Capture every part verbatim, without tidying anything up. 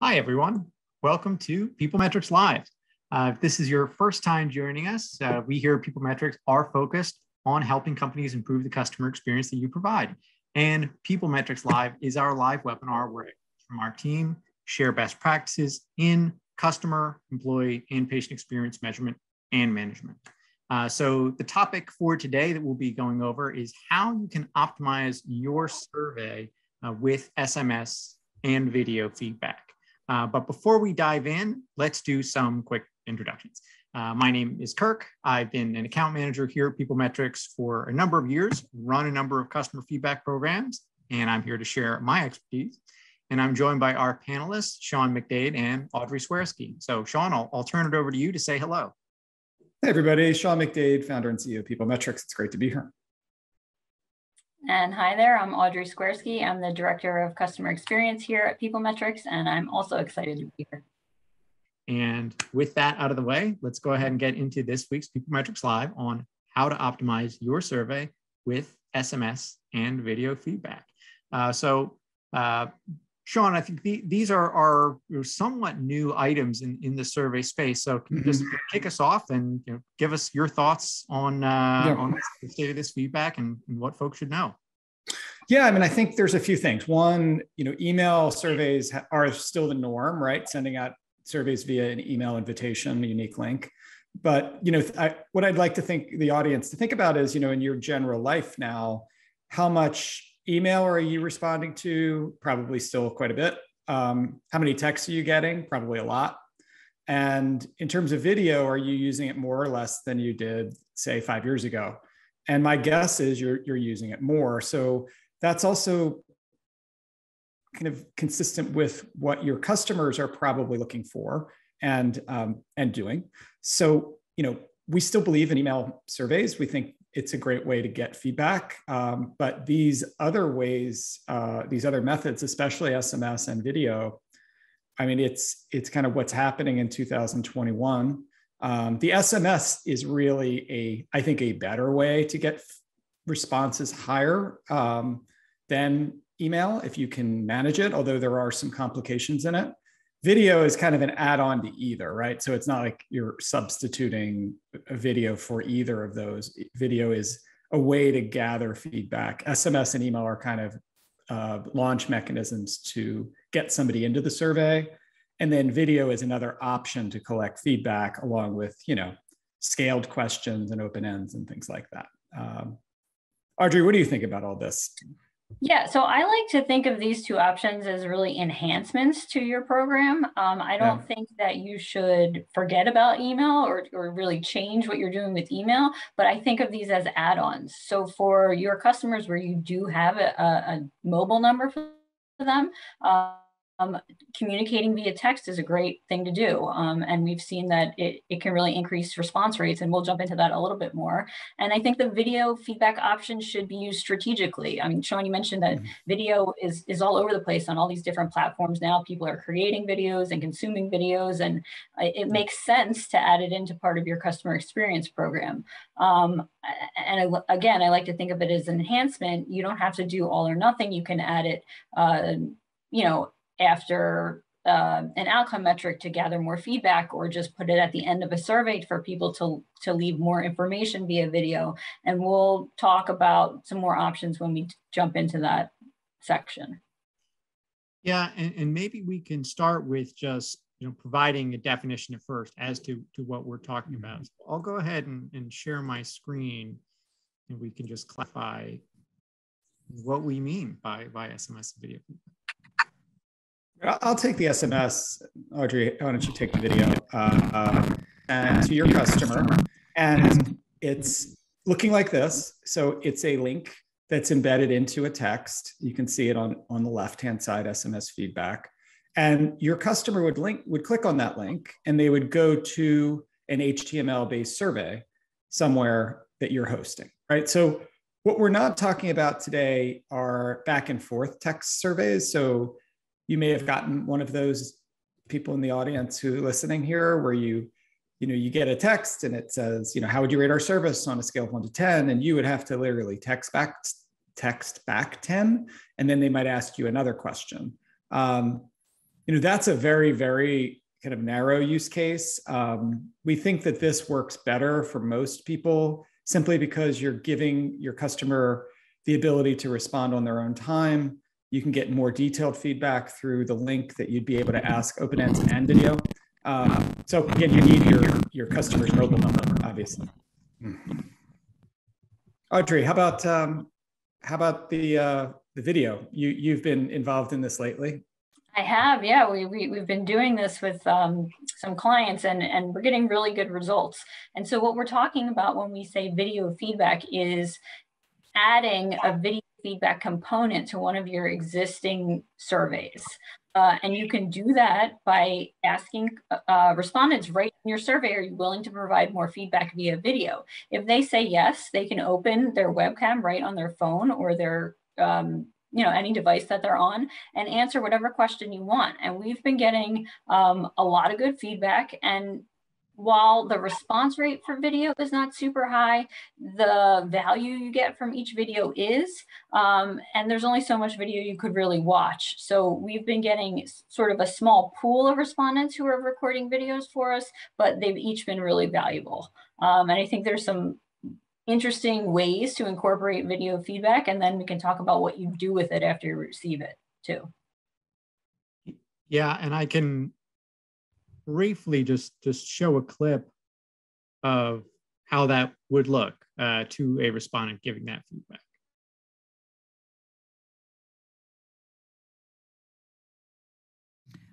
Hi, everyone. Welcome to PeopleMetrics Live. Uh, if this is your first time joining us, uh, we here at PeopleMetrics are focused on helping companies improve the customer experience that you provide. And PeopleMetrics Live is our live webinar where from our team share best practices in customer, employee, and patient experience measurement and management. Uh, so the topic for today that we'll be going over is how you can optimize your survey uh, with S M S and video feedback. Uh, but before we dive in, let's do some quick introductions. Uh, my name is Kirk. I've been an account manager here at PeopleMetrics for a number of years, run a number of customer feedback programs, and I'm here to share my expertise. And I'm joined by our panelists, Sean McDade and Audrey Swierski. So Sean, I'll, I'll turn it over to you to say hello. Hey everybody, Sean McDade, founder and C E O of PeopleMetrics. It's great to be here. And hi there, I'm Audrey Swierski. I'm the Director of Customer Experience here at PeopleMetrics, and I'm also excited to be here. And with that out of the way, let's go ahead and get into this week's PeopleMetrics Live on how to optimize your survey with S M S and video feedback. Uh, so, uh, Sean, I think the, these are, are somewhat new items in, in the survey space. So can you just kick us off and you know, give us your thoughts on, uh, yeah. on the state of this feedback and, and what folks should know? Yeah, I mean, I think there's a few things. One, you know, email surveys are still the norm, right? Sending out surveys via an email invitation, a unique link. But, you know, I, what I'd like to think the audience to think about is, you know, in your general life now, how much email are you responding to? Probably still quite a bit. Um, how many texts are you getting? Probably a lot. And in terms of video, are you using it more or less than you did, say, five years ago? And my guess is you're, you're using it more. So that's also kind of consistent with what your customers are probably looking for and, um, and doing. So, you know, we still believe in email surveys. We think it's a great way to get feedback, um, but these other ways, uh, these other methods, especially S M S and video, I mean, it's it's kind of what's happening in two thousand twenty-one. Um, the S M S is really a, I think, a better way to get responses higher um, than email if you can manage it. Although there are some complications in it. Video is kind of an add-on to either, right? So it's not like you're substituting a video for either of those. Video is a way to gather feedback. S M S and email are kind of uh, launch mechanisms to get somebody into the survey. And then video is another option to collect feedback along with, you know, scaled questions and open ends and things like that. Um, Audrey, what do you think about all this? Yeah, so I like to think of these two options as really enhancements to your program. Um, I don't yeah. think that you should forget about email or, or really change what you're doing with email, but I think of these as add-ons. So for your customers where you do have a, a mobile number for them, uh, um, communicating via text is a great thing to do. Um, and we've seen that it, it can really increase response rates, and we'll jump into that a little bit more. And I think the video feedback option should be used strategically. I mean, Sean, you mentioned that mm-hmm. video is, is all over the place on all these different platforms now. People are creating videos and consuming videos, and it makes sense to add it into part of your customer experience program. Um, and I, again, I like to think of it as an enhancement. You don't have to do all or nothing. You can add it, uh, you know, after uh, an outcome metric to gather more feedback, or just put it at the end of a survey for people to, to leave more information via video. And we'll talk about some more options when we jump into that section. Yeah, and, and maybe we can start with just you know, providing a definition at first as to, to what we're talking about. So I'll go ahead and, and share my screen, and we can just clarify what we mean by, by S M S video feedback. I'll take the S M S, Audrey. Why don't you take the video uh, uh, to your customer? And it's looking like this. So it's a link that's embedded into a text. You can see it on, on the left-hand side, S M S feedback. And your customer would link would click on that link, and they would go to an H T M L-based survey somewhere that you're hosting, right? So what we're not talking about today are back and forth text surveys. So you may have gotten one of those people in the audience who are listening here where you, you know, you get a text and it says, you know, how would you rate our service on a scale of one to ten? And you would have to literally text back, text back ten. And then they might ask you another question. Um, you know, that's a very, very kind of narrow use case. Um, we think that this works better for most people simply because you're giving your customer the ability to respond on their own time. You can get more detailed feedback through the link that you'd be able to ask open-ends and video. Uh, so again, you need your, your customer's mobile number, obviously. Audrey, how about um, how about the uh, the video? You you've been involved in this lately. I have, yeah. We, we we've been doing this with um, some clients, and and we're getting really good results. And so what we're talking about when we say video feedback is adding a video feedback component to one of your existing surveys. Uh, and you can do that by asking uh, respondents right in your survey, are you willing to provide more feedback via video? If they say yes, they can open their webcam right on their phone or their, um, you know, any device that they're on and answer whatever question you want. And we've been getting um, a lot of good feedback. And while the response rate for video is not super high, the value you get from each video is, um, and there's only so much video you could really watch. So we've been getting sort of a small pool of respondents who are recording videos for us, but they've each been really valuable. Um, and I think there's some interesting ways to incorporate video feedback, and then we can talk about what you do with it after you receive it too. Yeah, and I can briefly just just show a clip of how that would look uh, to a respondent giving that feedback.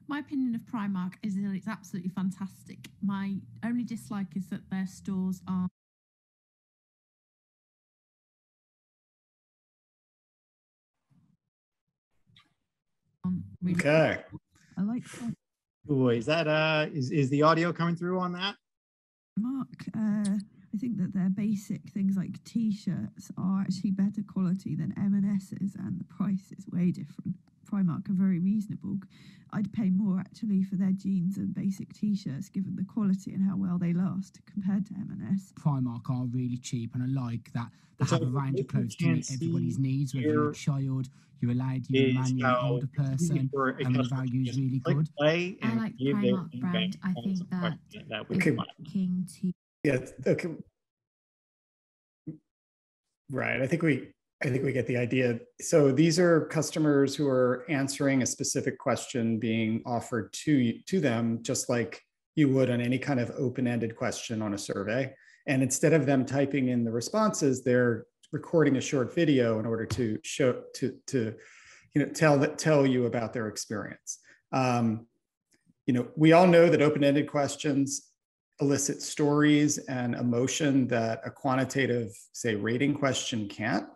My opinion of Primark is that it's absolutely fantastic. My only dislike is that their stores are okay. I like that. Boy, is that uh, is is the audio coming through on that? Mark, uh, I think that their basic things like T-shirts are actually better quality than M and S's, and the price is way different. Primark are very reasonable. I'd pay more actually for their jeans and basic T-shirts, given the quality and how well they last compared to M and S. Primark are really cheap, and I like that they so have a range of clothes to meet everybody's needs, whether you're a child, you're a lad, you're a man, you're an older person, and the value is really good. I like Primark brand. I think that, that we can king to yeah, okay. Right, I think we. I think we get the idea. So these are customers who are answering a specific question being offered to, to them, just like you would on any kind of open-ended question on a survey. And instead of them typing in the responses, they're recording a short video in order to show, to, to you know, tell, tell you about their experience. Um, you know, we all know that open-ended questions elicit stories and emotion that a quantitative, say, rating question can't.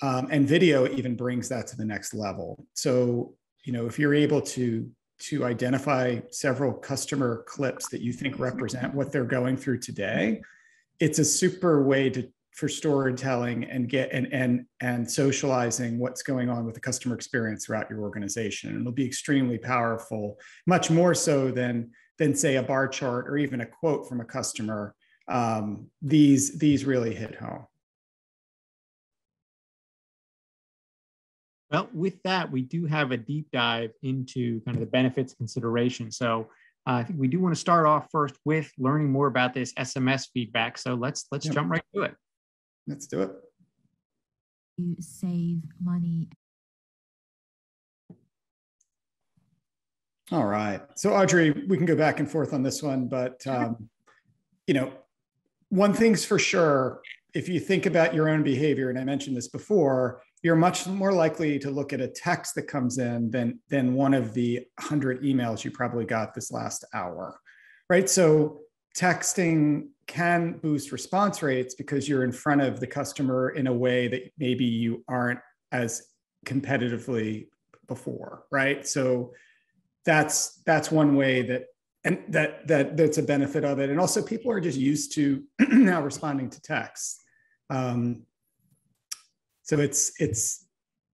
Um, and video even brings that to the next level. So, you know, if you're able to, to identify several customer clips that you think represent what they're going through today, it's a super way to, for storytelling and get and, and, and socializing what's going on with the customer experience throughout your organization. And it'll be extremely powerful, much more so than, than say a bar chart or even a quote from a customer. Um, these, these really hit home. Well, with that, we do have a deep dive into kind of the benefits consideration. So uh, I think we do want to start off first with learning more about this S M S feedback. So let's let's yeah. jump right to it. Let's do it. You save money. All right. So Audrey, we can go back and forth on this one, but um, you know, one thing's for sure, if you think about your own behavior, and I mentioned this before, you're much more likely to look at a text that comes in than, than one of the hundred emails you probably got this last hour, right? So texting can boost response rates because you're in front of the customer in a way that maybe you aren't as competitively before, right? So that's, that's one way that, and that, that that's a benefit of it. And also people are just used to now responding to texts. Um, So it's, it's,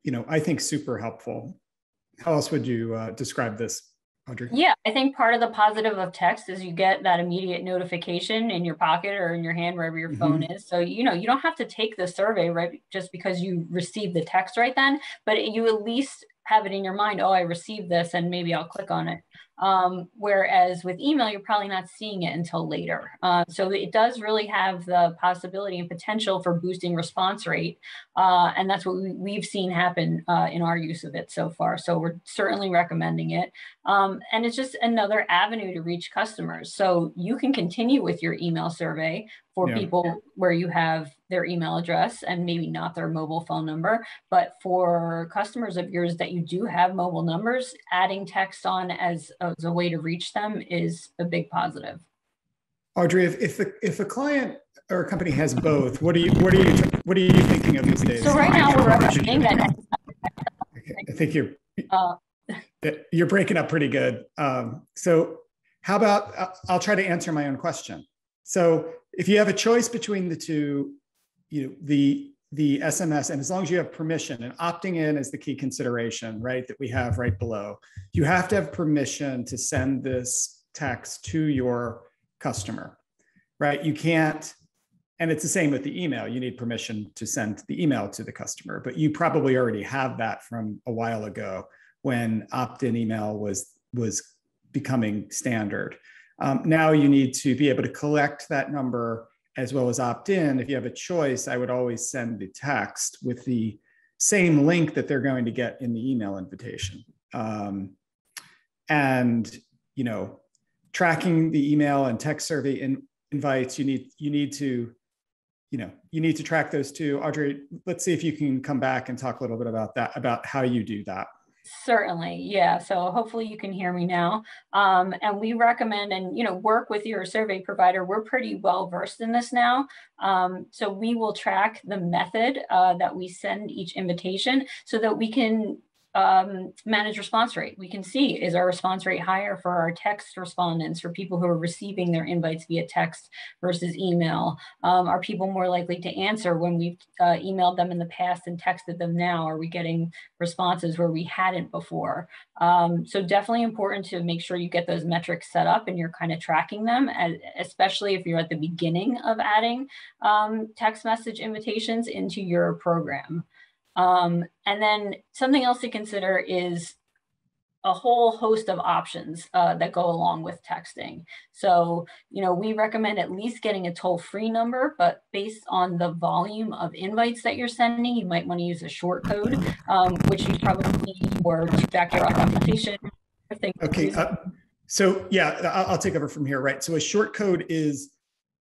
you know, I think super helpful. How else would you uh, describe this, Audrey? Yeah, I think part of the positive of text is you get that immediate notification in your pocket or in your hand, wherever your mm-hmm. phone is. So, you know, you don't have to take the survey right just because you received the text right then, but you at least have it in your mind, oh, I received this and maybe I'll click on it. Um, whereas with email, you're probably not seeing it until later. Uh, so it does really have the possibility and potential for boosting response rate. Uh, and that's what we, we've seen happen uh, in our use of it so far. So we're certainly recommending it. Um, and it's just another avenue to reach customers. So you can continue with your email survey for yeah. people where you have their email address and maybe not their mobile phone number. But for customers of yours that you do have mobile numbers, adding text on as as a way to reach them is a big positive. Audrey, if, if, the, if a client or a company has both, what are you, what are you, what are you thinking of these days? So right now we're recommending that. I think you're, uh, you're breaking up pretty good. Um, so how about, uh, I'll try to answer my own question. So if you have a choice between the two, you know, the, the S M S, and as long as you have permission, and opting in is the key consideration, right, that we have right below. You have to have permission to send this text to your customer, right? You can't, and it's the same with the email. You need permission to send the email to the customer, but you probably already have that from a while ago when opt-in email was, was becoming standard. Um, now you need to be able to collect that number as well as opt-in. If you have a choice, I would always send the text with the same link that they're going to get in the email invitation. Um, and, you know, tracking the email and text survey in, invites, you need, you need to, you know, you need to track those two. Audrey, let's see if you can come back and talk a little bit about that, about how you do that. Certainly. Yeah. So hopefully you can hear me now. Um, and we recommend and, you know, work with your survey provider. We're pretty well versed in this now. Um, so we will track the method uh, that we send each invitation so that we can um, manage response rate. We can see, is our response rate higher for our text respondents, for people who are receiving their invites via text versus email? Um, are people more likely to answer when we've uh, emailed them in the past and texted them now? Are we getting responses where we hadn't before? Um, so definitely important to make sure you get those metrics set up and you're kind of tracking them, as, especially if you're at the beginning of adding um, text message invitations into your program. Um, and then something else to consider is a whole host of options uh, that go along with texting. So, you know, we recommend at least getting a toll-free number, but based on the volume of invites that you're sending, you might want to use a short code, um, which you probably need for two-factor authentication. Okay. Uh, so yeah, I'll, I'll take over from here, right? So a short code is,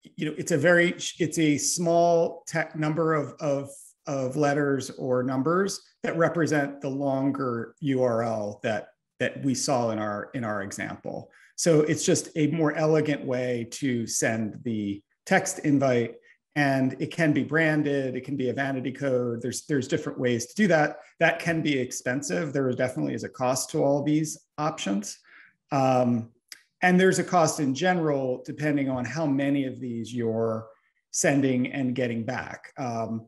you know, it's a very, it's a small tech number of, of of letters or numbers that represent the longer U R L that that we saw in our in our example. So it's just a more elegant way to send the text invite, and it can be branded. It can be a vanity code. There's there's different ways to do that. That can be expensive. There definitely is a cost to all these options, um, and there's a cost in general depending on how many of these you're sending and getting back. Um,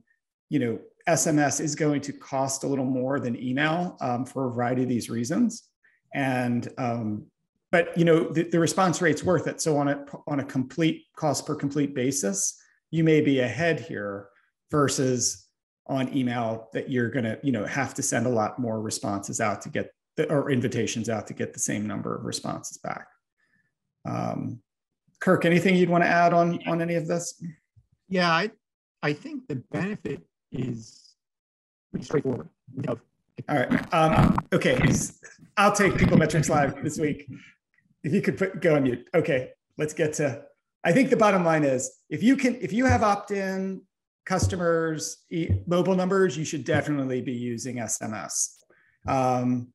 You know, S M S is going to cost a little more than email um, for a variety of these reasons, and um, but you know the, the response rate's worth it. So on a on a complete cost per complete basis, you may be ahead here versus on email that you're gonna you know have to send a lot more responses out to get the, or invitations out to get the same number of responses back. Um, Kirk, anything you'd want to add on on any of this? Yeah, I I think the benefit is pretty straightforward. All right. Um, okay. I'll take PeopleMetrics Live this week. If you could put, go on mute. Okay. Let's get to, I think the bottom line is if you can, if you have opt-in customers, e mobile numbers, you should definitely be using S M S. Um,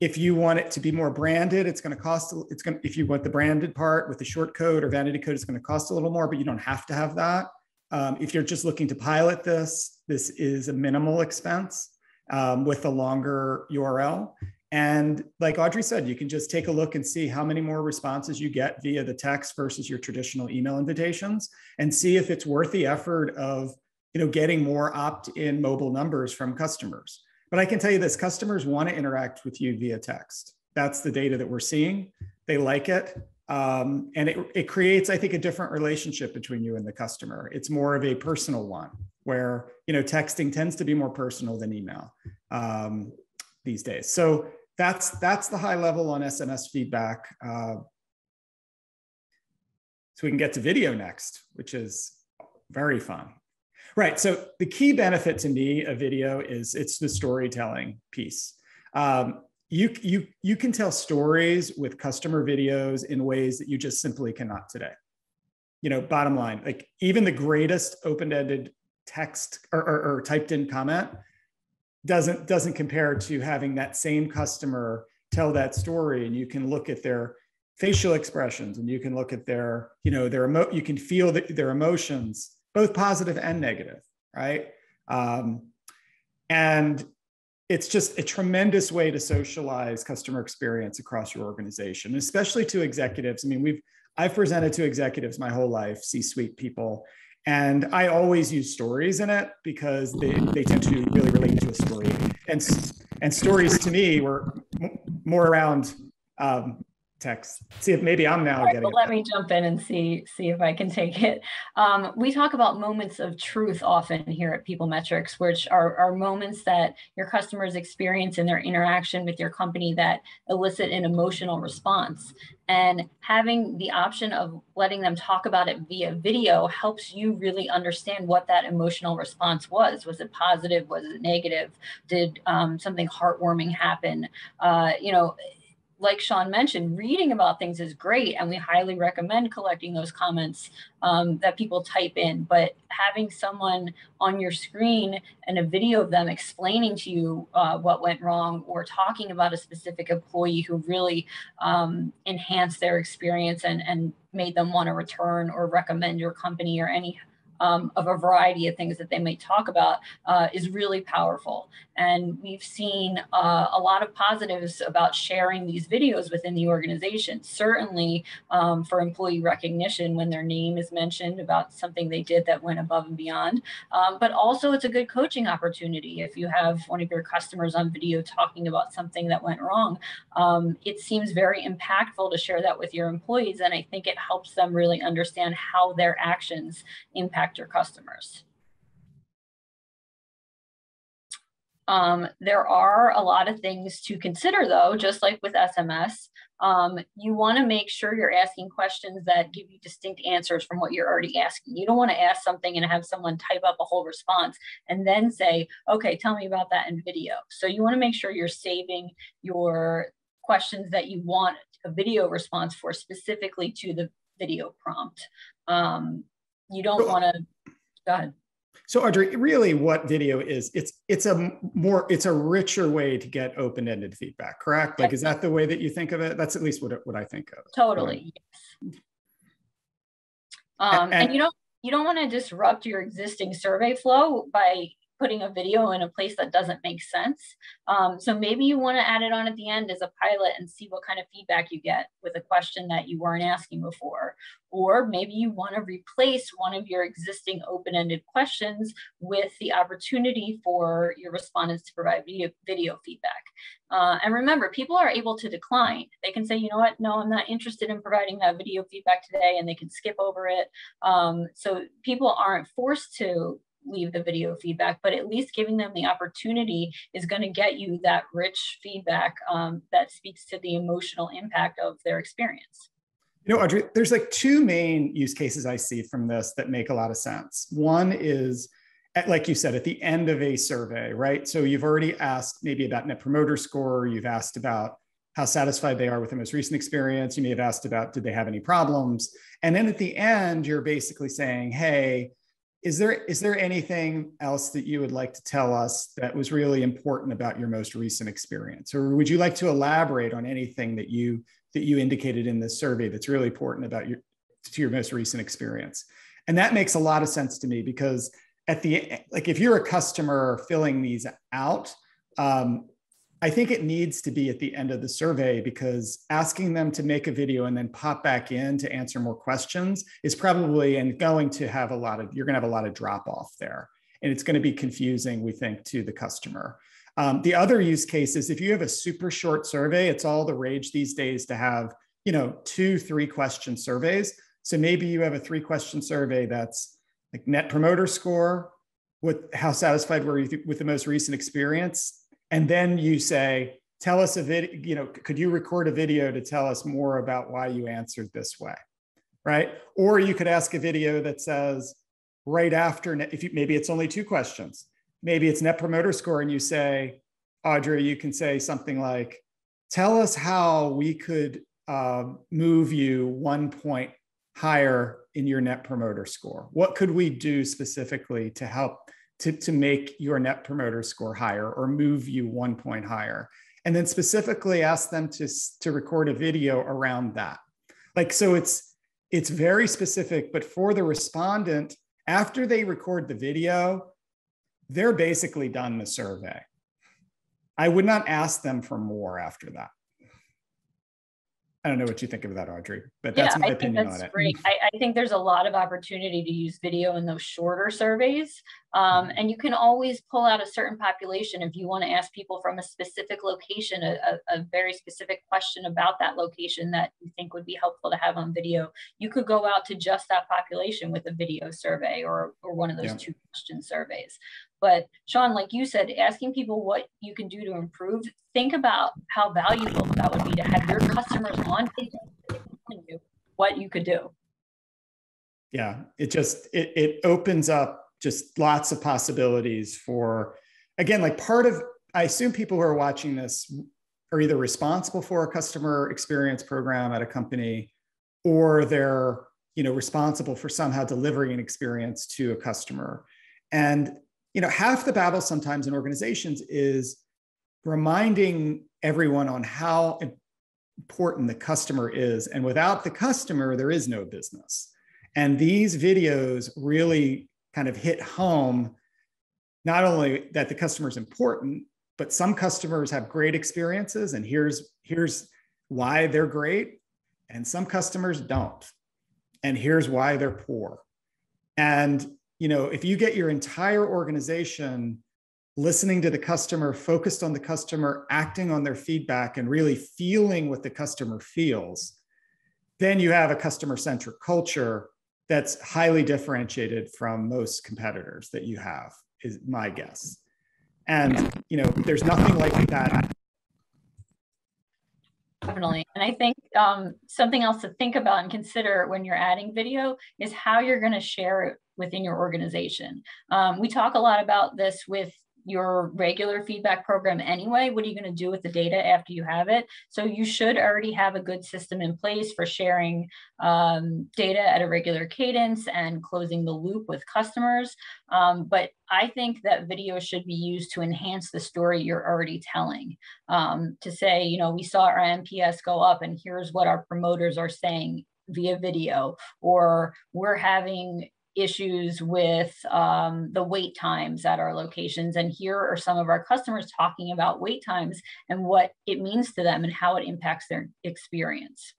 if you want it to be more branded, it's going to cost, it's going to, if you want the branded part with the short code or vanity code, it's going to cost a little more, but you don't have to have that. Um, if you're just looking to pilot this, this is a minimal expense um, with a longer U R L. And like Audrey said, you can just take a look and see how many more responses you get via the text versus your traditional email invitations and see if it's worth the effort of, you know, getting more opt-in mobile numbers from customers. But I can tell you this, customers want to interact with you via text. That's the data that we're seeing. They like it. Um, and it, it creates, I think, a different relationship between you and the customer. It's more of a personal one where, you know, texting tends to be more personal than email. Um, these days. So that's, that's the high level on S M S feedback. Uh, so we can get to video next, which is very fun. Right, so the key benefit to me of video is it's the storytelling piece. Um, you, you, you can tell stories with customer videos in ways that you just simply cannot today. You know, bottom line, like even the greatest open-ended text or, or, or typed in comment doesn't, doesn't compare to having that same customer tell that story. And you can look at their facial expressions and you can look at their, you know, their emo- you can feel the, their emotions, both positive and negative, right? Um, and it's just a tremendous way to socialize customer experience across your organization, especially to executives. I mean, we've, I've presented to executives my whole life, C-suite people, and I always use stories in it because they, they tend to really relate to a story. And, and stories to me were more around um, text. See if maybe I'm now right, getting well, let that. me jump in and see, see if I can take it. Um, we talk about moments of truth often here at PeopleMetrics, which are, are moments that your customers experience in their interaction with your company that elicit an emotional response. And having the option of letting them talk about it via video helps you really understand what that emotional response was. Was it positive? Was it negative? Did um, something heartwarming happen? Uh, you know, like Sean mentioned, reading about things is great, and we highly recommend collecting those comments um, that people type in, but having someone on your screen and a video of them explaining to you uh, what went wrong or talking about a specific employee who really um, enhanced their experience and, and made them want to return or recommend your company or any Um, of a variety of things that they may talk about uh, is really powerful. And we've seen uh, a lot of positives about sharing these videos within the organization, certainly um, for employee recognition when their name is mentioned about something they did that went above and beyond. Um, but also it's a good coaching opportunity. If you have one of your customers on video talking about something that went wrong, um, it seems very impactful to share that with your employees. And I think it helps them really understand how their actions impact your customers. Um, there are a lot of things to consider though, just like with S M S. Um, you want to make sure you're asking questions that give you distinct answers from what you're already asking. You don't want to ask something and have someone type up a whole response and then say, okay, tell me about that in video. So you want to make sure you're saving your questions that you want a video response for specifically to the video prompt. Um, You don't want to, go ahead. So Audrey, really what video is, it's it's a more, it's a richer way to get open-ended feedback, correct? Like, is that the way that you think of it? That's at least what, what I think of. Totally, yes. Um, and, and you don't, you don't want to disrupt your existing survey flow by putting a video in a place that doesn't make sense. Um, so maybe you want to add it on at the end as a pilot and see what kind of feedback you get with a question that you weren't asking before. Or maybe you want to replace one of your existing open-ended questions with the opportunity for your respondents to provide video, video feedback. Uh, and remember, people are able to decline. They can say, you know what, no, I'm not interested in providing that video feedback today, and they can skip over it. Um, so people aren't forced to leave the video feedback, but at least giving them the opportunity is going to get you that rich feedback um, that speaks to the emotional impact of their experience. You know, Audrey, there's like two main use cases I see from this that make a lot of sense. One is, at, like you said, at the end of a survey, right? So you've already asked maybe about Net Promoter Score, you've asked about how satisfied they are with their most recent experience, you may have asked about, did they have any problems? And then at the end, you're basically saying, hey, Is there, is there anything else that you would like to tell us that was really important about your most recent experience? Or would you like to elaborate on anything that you, that you indicated in this survey that's really important about your, to your most recent experience? And that makes a lot of sense to me because at the, like if you're a customer filling these out, um, I think it needs to be at the end of the survey because asking them to make a video and then pop back in to answer more questions is probably and going to have a lot of, you're gonna have a lot of drop off there. And it's gonna be confusing, we think, to the customer. Um, the other use case is if you have a super short survey, it's all the rage these days to have, you know, two, three question surveys. So maybe you have a three question survey that's like Net Promoter Score, what, how satisfied were you with the most recent experience? And then you say, tell us a video, you know, could you record a video to tell us more about why you answered this way, right? Or you could ask a video that says right after, if you, maybe it's only two questions, maybe it's net promoter score. And you say, Audrey, you can say something like, tell us how we could uh, move you one point higher in your net promoter score. What could we do specifically to help to, to make your net promoter score higher or move you one point higher? And then specifically ask them to, to record a video around that. Like, so it's, it's very specific, but for the respondent, after they record the video, they're basically done the survey. I would not ask them for more after that. I don't know what you think of that, Audrey, but that's yeah, my I opinion think that's on it. Great. I, I think there's a lot of opportunity to use video in those shorter surveys. Um, and you can always pull out a certain population if you want to ask people from a specific location, a, a, a very specific question about that location that you think would be helpful to have on video. You could go out to just that population with a video survey or, or one of those yeah. two question surveys. But Sean, like you said, asking people what you can do to improve, think about how valuable that would be to have your customers on you what you could do. Yeah, it just, it, it opens up just lots of possibilities for, again, like part of, I assume people who are watching this are either responsible for a customer experience program at a company, or they're, you know, responsible for somehow delivering an experience to a customer. And you know, half the battle sometimes in organizations is reminding everyone on how important the customer is. And without the customer, there is no business. And these videos really kind of hit home, not only that the customer is important, but some customers have great experiences and here's, here's why they're great. And some customers don't. And here's why they're poor. And you know, if you get your entire organization listening to the customer, focused on the customer, acting on their feedback, and really feeling what the customer feels, then you have a customer-centric culture that's highly differentiated from most competitors that you have, is my guess. And, you know, there's nothing like that. Definitely. And I think um, something else to think about and consider when you're adding video is how you're going to share it within your organization. Um, we talk a lot about this with your regular feedback program anyway. What are you going to do with the data after you have it? So you should already have a good system in place for sharing um, data at a regular cadence and closing the loop with customers. Um, but I think that video should be used to enhance the story you're already telling. Um, to say, you know, we saw our N P S go up and here's what our promoters are saying via video, or we're having issues with um, the wait times at our locations. And here are some of our customers talking about wait times and what it means to them and how it impacts their experience.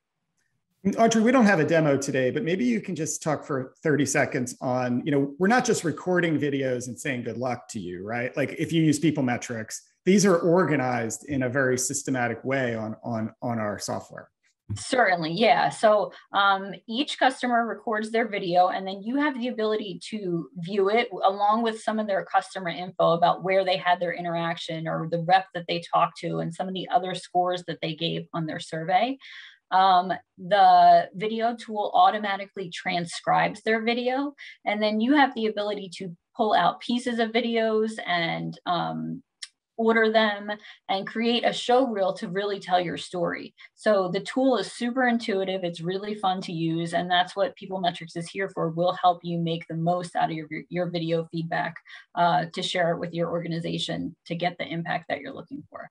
Audrey, we don't have a demo today, but maybe you can just talk for thirty seconds on, you know, we're not just recording videos and saying good luck to you, right? Like if you use PeopleMetrics, these are organized in a very systematic way on, on, on our software. Certainly, yeah. So um, each customer records their video, and then you have the ability to view it along with some of their customer info about where they had their interaction or the rep that they talked to and some of the other scores that they gave on their survey. Um, the video tool automatically transcribes their video, and then you have the ability to pull out pieces of videos and um, order them and create a show reel to really tell your story. So the tool is super intuitive. It's really fun to use. And that's what PeopleMetrics is here for. We'll help you make the most out of your, your video feedback uh, to share it with your organization to get the impact that you're looking for.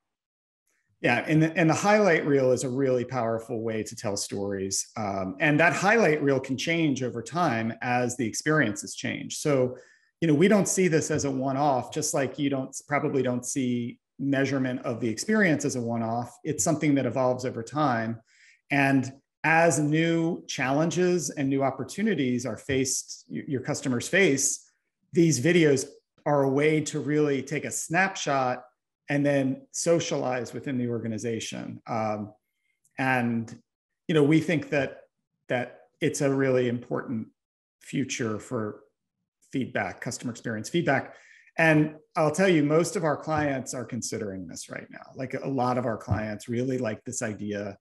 Yeah, and the, and the highlight reel is a really powerful way to tell stories. Um, and that highlight reel can change over time as the experiences change. So you know, we don't see this as a one-off, just like you don't probably don't see measurement of the experience as a one-off. It's something that evolves over time. And as new challenges and new opportunities are faced, your customers face, these videos are a way to really take a snapshot and then socialize within the organization. Um, and, you know, we think that, that it's a really important future for feedback, customer experience feedback. And I'll tell you, most of our clients are considering this right now. Like a lot of our clients really like this idea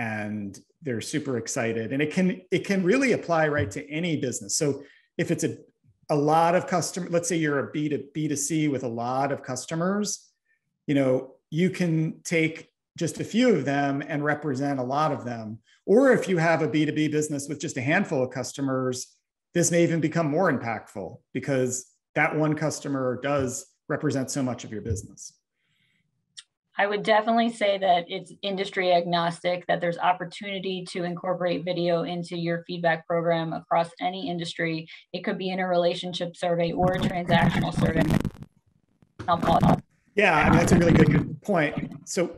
and they're super excited, and it can, it can really apply right to any business. So if it's a, a lot of customer, let's say you're a B to B to C with a lot of customers, you know, you can take just a few of them and represent a lot of them. Or if you have a B to B business with just a handful of customers, this may even become more impactful because that one customer does represent so much of your business. I would definitely say that it's industry agnostic, that there's opportunity to incorporate video into your feedback program across any industry. It could be in a relationship survey or a transactional survey. Yeah, I mean, that's a really good point. So,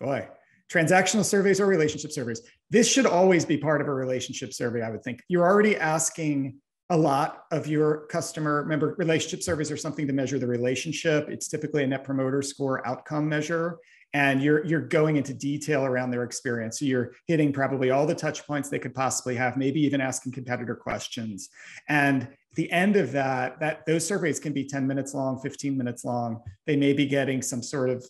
boy, transactional surveys or relationship surveys. This should always be part of a relationship survey, I would think. You're already asking a lot of your customer. Remember, relationship surveys are something to measure the relationship. It's typically a net promoter score outcome measure. And you're, you're going into detail around their experience. So you're hitting probably all the touch points they could possibly have, maybe even asking competitor questions. And at the end of that, that those surveys can be ten minutes long, fifteen minutes long. They may be getting some sort of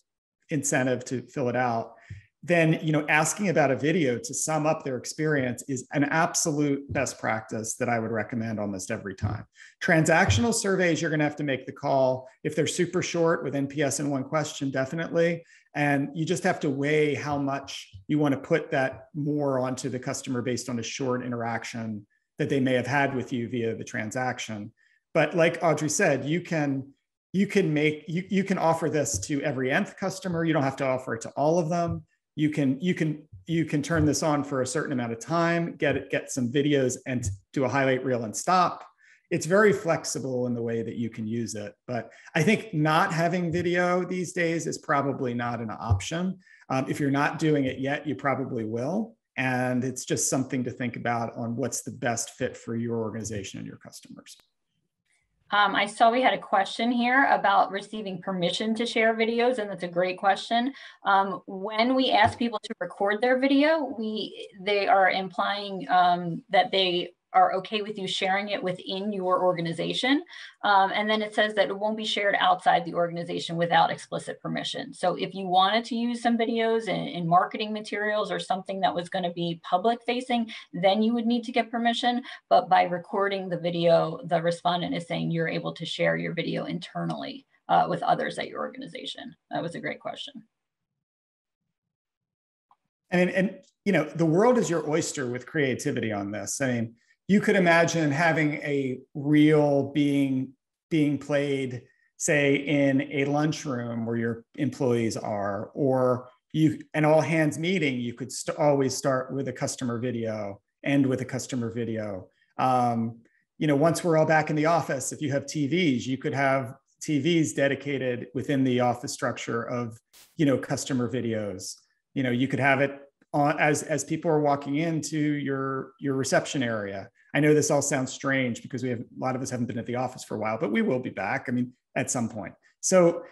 incentive to fill it out. Then, you know, asking about a video to sum up their experience is an absolute best practice that I would recommend almost every time. Transactional surveys, you're going to have to make the call. If they're super short with N P S in one question, definitely. And you just have to weigh how much you want to put that more onto the customer based on a short interaction that they may have had with you via the transaction. But like Audrey said, you can you can make you you can offer this to every nth customer. You don't have to offer it to all of them. You can you can you can turn this on for a certain amount of time, get it, get some videos, and do a highlight reel and stop. It's very flexible in the way that you can use it. But I think not having video these days is probably not an option. Um, if you're not doing it yet, you probably will, and it's just something to think about on what's the best fit for your organization and your customers. Um, I saw we had a question here about receiving permission to share videos, and that's a great question. Um, when we ask people to record their video, we they are implying um, that they are okay with you sharing it within your organization. Um, and then it says that it won't be shared outside the organization without explicit permission. So if you wanted to use some videos in, in marketing materials or something that was going to be public facing, then you would need to get permission. But by recording the video, the respondent is saying you're able to share your video internally uh, with others at your organization. That was a great question. And, and, you know, the world is your oyster with creativity on this. I mean, you could imagine having a reel being, being played, say, in a lunchroom where your employees are, or you an all-hands meeting. You could st- always start with a customer video, end with a customer video. Um, you know, once we're all back in the office, if you have T Vs, you could have T Vs dedicated within the office structure of, you know, customer videos. You know, you could have it on as, as people are walking into your, your reception area. I know this all sounds strange because we have a lot of us haven't been at the office for a while, but we will be back. I mean, at some point. So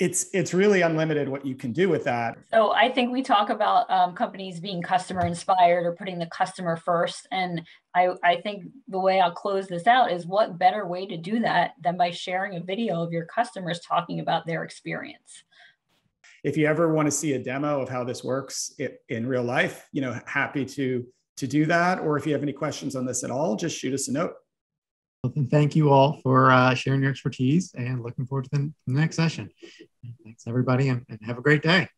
it's it's really unlimited what you can do with that. So I think we talk about um, companies being customer inspired or putting the customer first. And I, I think the way I'll close this out is what better way to do that than by sharing a video of your customers talking about their experience. If you ever want to see a demo of how this works in real life, you know, happy to, to do that. Or if you have any questions on this at all, just shoot us a note. Well, then thank you all for uh, sharing your expertise, and looking forward to the next session. Thanks, everybody, and, and have a great day.